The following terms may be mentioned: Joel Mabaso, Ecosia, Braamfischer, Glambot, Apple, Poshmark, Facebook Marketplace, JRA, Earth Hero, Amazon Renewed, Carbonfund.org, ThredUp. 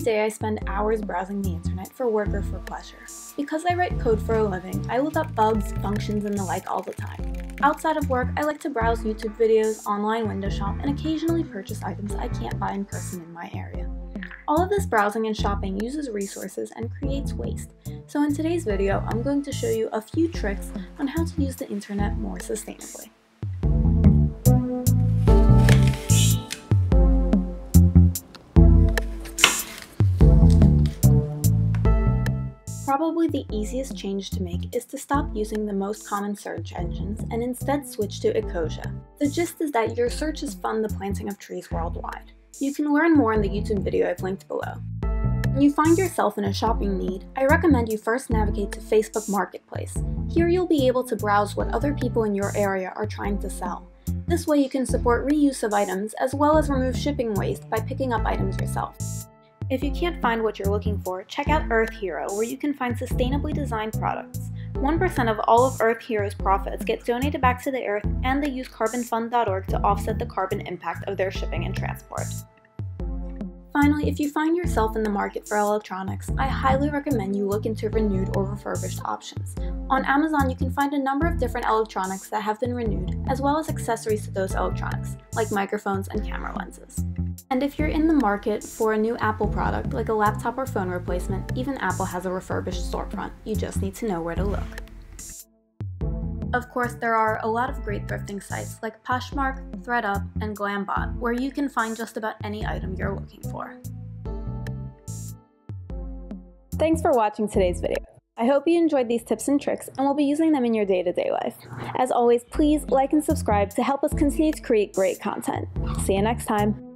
Every day I spend hours browsing the internet for work or for pleasure. Because I write code for a living, I look up bugs, functions, and the like all the time. Outside of work, I like to browse YouTube videos, online window shop, and occasionally purchase items I can't buy in person in my area. All of this browsing and shopping uses resources and creates waste. So in today's video, I'm going to show you a few tricks on how to use the internet more sustainably. Probably the easiest change to make is to stop using the most common search engines and instead switch to Ecosia. The gist is that your searches fund the planting of trees worldwide. You can learn more in the YouTube video I've linked below. When you find yourself in a shopping need, I recommend you first navigate to Facebook Marketplace. Here you'll be able to browse what other people in your area are trying to sell. This way you can support reuse of items as well as remove shipping waste by picking up items yourself. If you can't find what you're looking for, check out Earth Hero, where you can find sustainably designed products. 1% of all of Earth Hero's profits gets donated back to the Earth, and they use Carbonfund.org to offset the carbon impact of their shipping and transport. Finally, if you find yourself in the market for electronics, I highly recommend you look into renewed or refurbished options. On Amazon, you can find a number of different electronics that have been renewed, as well as accessories to those electronics, like microphones and camera lenses. And if you're in the market for a new Apple product, like a laptop or phone replacement, even Apple has a refurbished storefront. You just need to know where to look. Of course, there are a lot of great thrifting sites like Poshmark, ThredUp, and Glambot, where you can find just about any item you're looking for. Thanks for watching today's video. I hope you enjoyed these tips and tricks and will be using them in your day-to-day life. As always, please like and subscribe to help us continue to create great content. See you next time.